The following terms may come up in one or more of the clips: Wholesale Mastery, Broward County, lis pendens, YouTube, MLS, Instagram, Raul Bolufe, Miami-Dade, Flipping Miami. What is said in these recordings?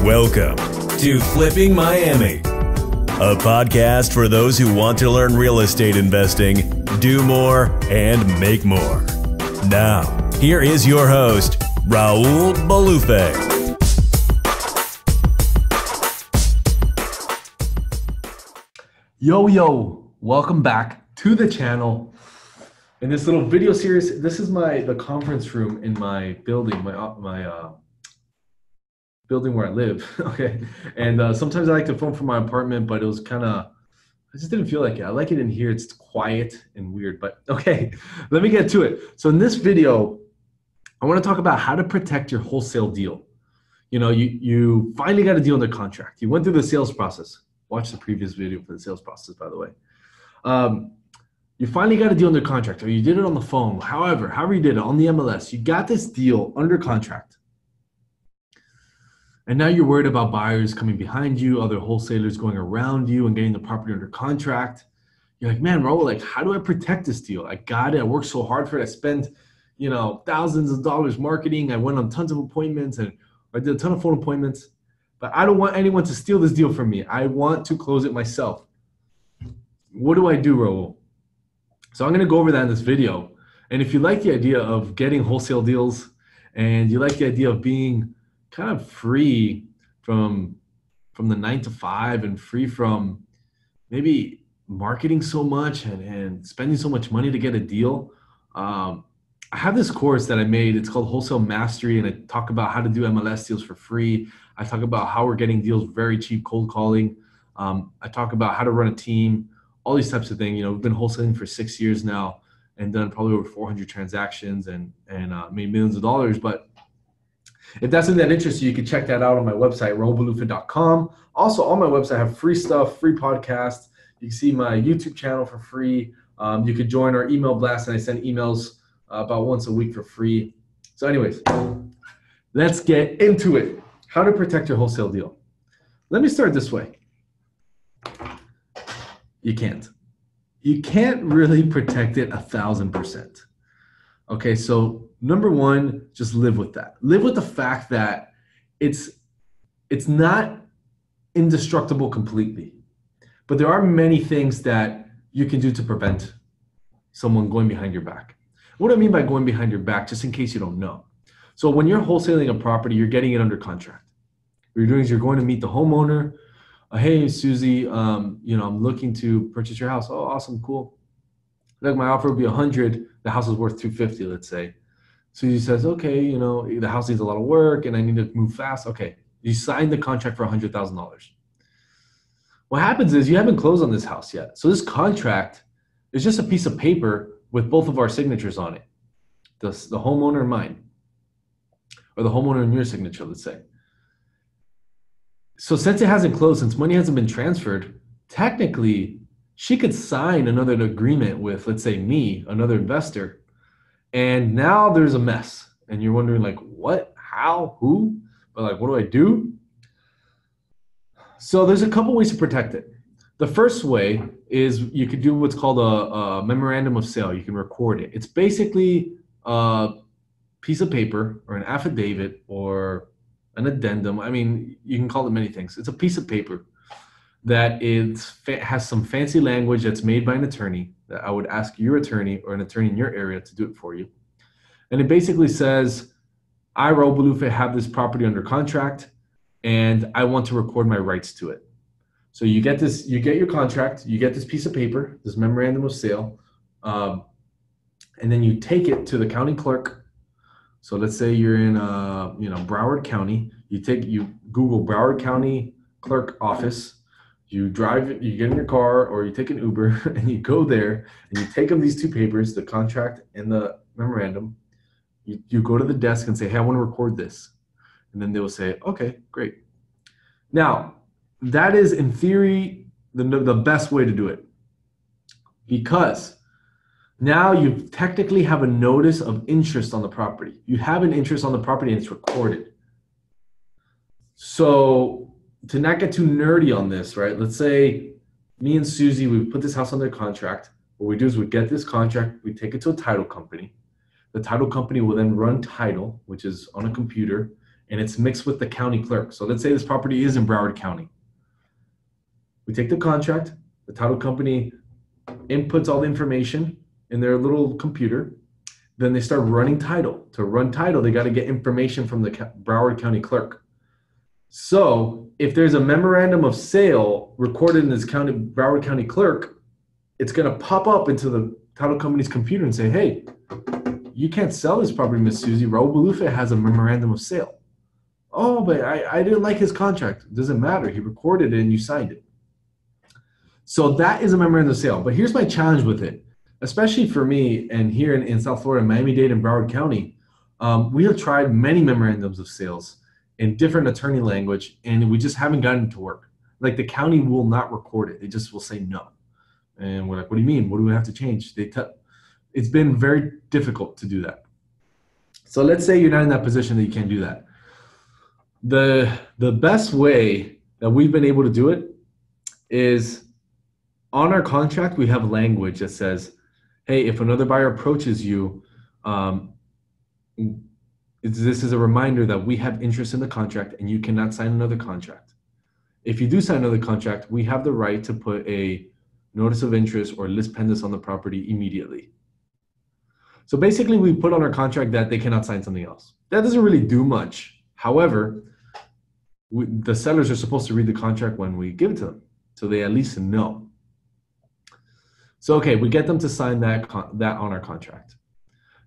Welcome to Flipping Miami, a podcast for those who want to learn real estate investing, do more, and make more. Now, here is your host, Raul Bolufe. Yo, yo, welcome back to the channel. In this little video series, this is the conference room in my building, my building where I live, okay? And sometimes I like to film from my apartment, but it was kind of, I just didn't feel like it. I like it in here, it's quiet and weird, but okay, let me get to it. So in this video, I wanna talk about how to protect your wholesale deal. You know, you finally got a deal under contract. You went through the sales process. Watch the previous video for the sales process, by the way. You finally got a deal under contract, or you did it on the phone, however you did it, on the MLS. You got this deal under contract. And now you're worried about buyers coming behind you, other wholesalers going around you and getting the property under contract. You're like, man, Raul, like, how do I protect this deal? I got it. I worked so hard for it. I spent, you know, thousands of dollars marketing. I went on tons of appointments and I did a ton of phone appointments. But I don't want anyone to steal this deal from me. I want to close it myself. What do I do, Raul? So I'm going to go over that in this video. And if you like the idea of getting wholesale deals and you like the idea of being kind of free from the 9 to 5 and free from maybe marketing so much and spending so much money to get a deal, I have this course that I made. It's called Wholesale Mastery, and I talk about how to do MLS deals for free. I talk about how we're getting deals very cheap, cold calling. I talk about how to run a team, all these types of things. You know, we've been wholesaling for 6 years now and done probably over 400 transactions and made millions of dollars. But if that's something that interests you, you can check that out on my website, raulbolufe.com. Also, on my website, I have free stuff, free podcasts. You can see my YouTube channel for free. You could join our email blast, and I send emails about once a week for free. So anyways, let's get into it. How to protect your wholesale deal. Let me start this way. You can't. You can't really protect it 1,000%. Okay, so number one, just live with that. Live with the fact that it's not indestructible completely, but there are many things that you can do to prevent someone going behind your back. What do I mean by going behind your back, just in case you don't know? So when you're wholesaling a property, you're getting it under contract. What you're doing is you're going to meet the homeowner. Hey, Susie, you know, I'm looking to purchase your house. Oh, awesome, cool. Like, my offer would be 100. The house is worth 250, let's say. Susie says, okay, you know, the house needs a lot of work and I need to move fast. Okay, you signed the contract for $100,000. What happens is you haven't closed on this house yet. So this contract is just a piece of paper with both of our signatures on it, the homeowner and mine, or the homeowner and your signature, let's say. So since it hasn't closed, since money hasn't been transferred, technically she could sign another agreement with, let's say, me, another investor, and now there's a mess. And you're wondering, like, what, how, who? But like, what do I do? So there's a couple ways to protect it. The first way is you could do what's called a memorandum of sale. You can record it. It's basically piece of paper or an affidavit or an addendum. I mean, you can call it many things. It's a piece of paper that has some fancy language that's made by an attorney that I would ask your attorney or an attorney in your area to do it for you. And it basically says, I, Raul Bolufe, have this property under contract and I want to record my rights to it. So you get this, you get your contract, you get this piece of paper, this memorandum of sale, and then you take it to the county clerk. So let's say you're in, you know, Broward County. You Google Broward County clerk office. You get in your car or you take an Uber and you go there and you take them these two papers, the contract and the memorandum. You go to the desk and say, hey, I want to record this. And then they will say, okay, great. Now, that is, in theory, the best way to do it, because now you technically have a notice of interest on the property. You have an interest on the property and it's recorded. So to not get too nerdy on this, right? Let's say me and Susie, we put this house under contract. What we do is we get this contract, we take it to a title company. The title company will then run title, which is on a computer, and it's mixed with the county clerk. So let's say this property is in Broward County. We take the contract, the title company inputs all the information in their little computer, then they start running title. To run title, they got to get information from the Broward County clerk. So if there's a memorandum of sale recorded in this county, Broward County clerk, it's going to pop up into the title company's computer and say, hey, you can't sell this property, Miss Susie. Raul Bolufe has a memorandum of sale. Oh, but I didn't like his contract. It doesn't matter. He recorded it and you signed it. So that is a memorandum of sale. But here's my challenge with it, especially for me and here in South Florida, Miami-Dade and Broward County. We have tried many memorandums of sales in different attorney language, and we just haven't gotten it to work. Like, the county will not record it. They just will say no. And we're like, what do you mean? What do we have to change? It's been very difficult to do that. So let's say you're not in that position that you can't do that. The best way that we've been able to do it is on our contract, we have language that says, hey, if another buyer approaches you, this is a reminder that we have interest in the contract and you cannot sign another contract. If you do sign another contract, we have the right to put a notice of interest or lis pendens on the property immediately. So basically, we put on our contract that they cannot sign something else. That doesn't really do much. However, the sellers are supposed to read the contract when we give it to them, so they at least know. So, okay, we get them to sign that on our contract.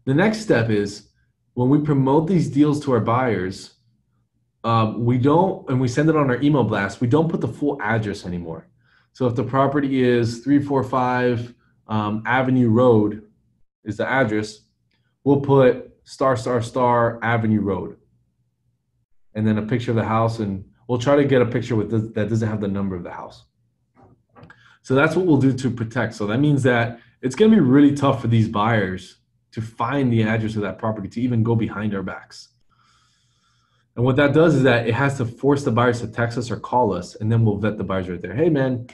The next step is when we promote these deals to our buyers, we send it on our email blast, we don't put the full address anymore. So if the property is 345 Avenue Road, is the address, we'll put *** Avenue Road, and then a picture of the house, and we'll try to get a picture with this that doesn't have the number of the house. So that's what we'll do to protect. So that means that it's going to be really tough for these buyers to find the address of that property, to even go behind our backs. And what that does is that it has to force the buyers to text us or call us, and then we'll vet the buyers right there. Hey, man,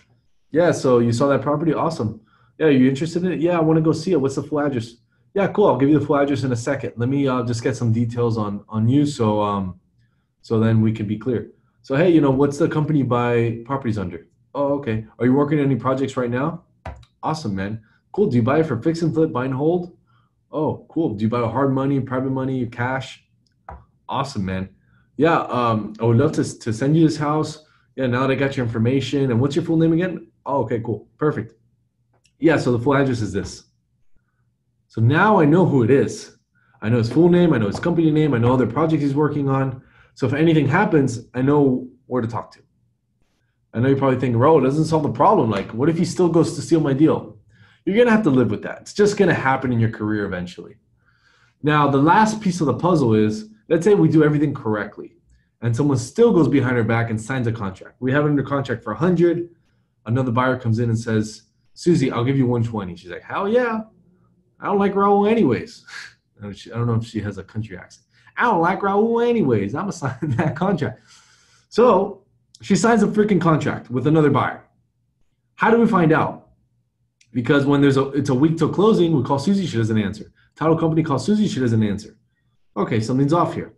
yeah, so you saw that property? Awesome. Yeah, are you interested in it? Yeah, I want to go see it. What's the full address? Yeah, cool. I'll give you the full address in a second. Let me just get some details on you, so then we can be clear. So, hey, you know, what's the company you buy properties under? Oh, okay. Are you working on any projects right now? Awesome, man. Cool. Do you buy it for fix and flip, buy and hold? Oh, cool. Do you buy with hard money, private money, cash? Awesome, man. Yeah, I would love to send you this house. Yeah, now that I got your information. And what's your full name again? Oh, okay, cool. Perfect. Yeah, so the full address is this. So now I know who it is. I know his full name. I know his company name. I know other projects he's working on. So if anything happens, I know where to talk to. I know you're probably thinking, Raul, it doesn't solve the problem. Like, what if he still goes to steal my deal? You're going to have to live with that. It's just going to happen in your career eventually. Now, the last piece of the puzzle is, let's say we do everything correctly, and someone still goes behind our back and signs a contract. We have it under contract for 100. Another buyer comes in and says, Susie, I'll give you 120. She's like, hell yeah. I don't like Raul anyways. I don't know if she has a country accent. I don't like Raul anyways. I'm going to sign that contract. So she signs a freaking contract with another buyer. How do we find out? Because when it's a week till closing, we call Susie, she doesn't answer. Title company calls Susie, she doesn't answer. Okay, something's off here.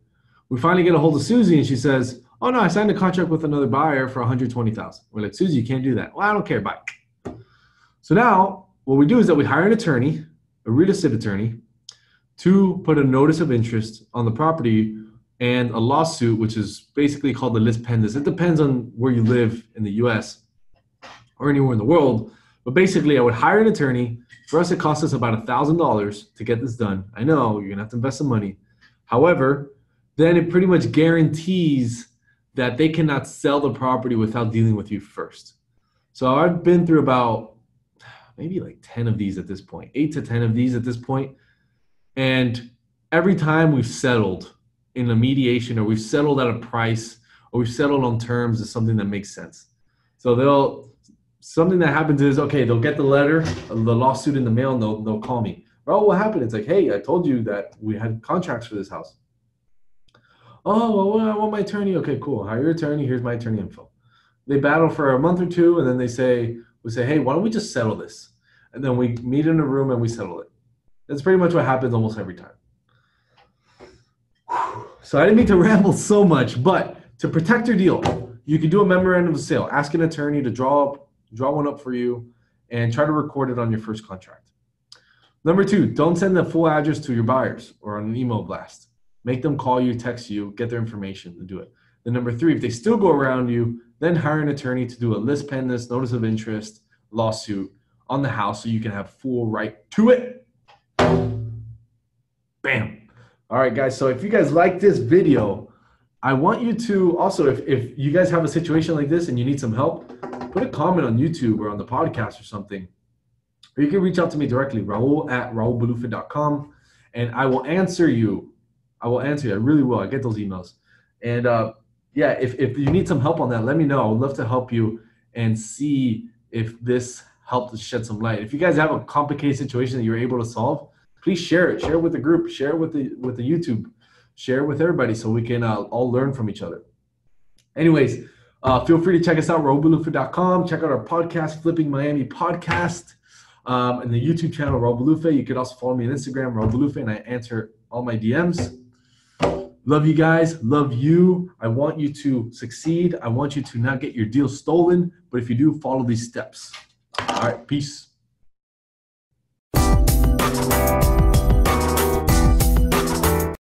We finally get a hold of Susie and she says, oh no, I signed a contract with another buyer for $120,000. We're like, Susie, you can't do that. Well, I don't care, bye. So now what we do is that we hire an attorney, a real estate attorney, to put a notice of interest on the property and a lawsuit, which is basically called the lis pendens. It depends on where you live in the US or anywhere in the world. But basically I would hire an attorney. For us, it costs us about $1,000 to get this done. I know you're gonna have to invest some money. However, then it pretty much guarantees that they cannot sell the property without dealing with you first. So I've been through about maybe like 10 of these at this point, 8 to 10 of these at this point. And every time we've settled in a mediation, or we've settled at a price, or we've settled on terms is something that makes sense. So something that happens is, okay, they'll get the letter, the lawsuit in the mail, and they'll call me. Oh, what happened? It's like, hey, I told you that we had contracts for this house. Oh, well, I want my attorney. Okay, cool. Hire your attorney. Here's my attorney info. They battle for a month or two, and then we say, hey, why don't we just settle this? And then we meet in a room and we settle it. That's pretty much what happens almost every time. So I didn't mean to ramble so much, but to protect your deal, you can do a memorandum of sale. Ask an attorney to draw one up for you and try to record it on your first contract. Number two, don't send the full address to your buyers or on an email blast. Make them call you, text you, get their information to do it. Then number three, if they still go around you, then hire an attorney to do a list pendants, notice of interest, lawsuit on the house so you can have full right to it. Bam. All right, guys. So if you guys like this video, I want you to also, if you guys have a situation like this and you need some help, put a comment on YouTube or on the podcast or something. Or you can reach out to me directly, raul@raulbolufe.com, and I will answer you. I will answer you. I really will. I get those emails. And yeah, if you need some help on that, let me know. I would love to help you and see if this helped to shed some light. If you guys have a complicated situation that you're able to solve, please share it. Share it with the group. Share it with the YouTube. Share it with everybody so we can all learn from each other. Anyways, feel free to check us out, raulbolufe.com. Check out our podcast, Flipping Miami Podcast. And the YouTube channel, Raul Bolufe. You could also follow me on Instagram, Raul Bolufe, and I answer all my DMs. Love you guys. Love you. I want you to succeed. I want you to not get your deal stolen. But if you do, follow these steps. All right. Peace.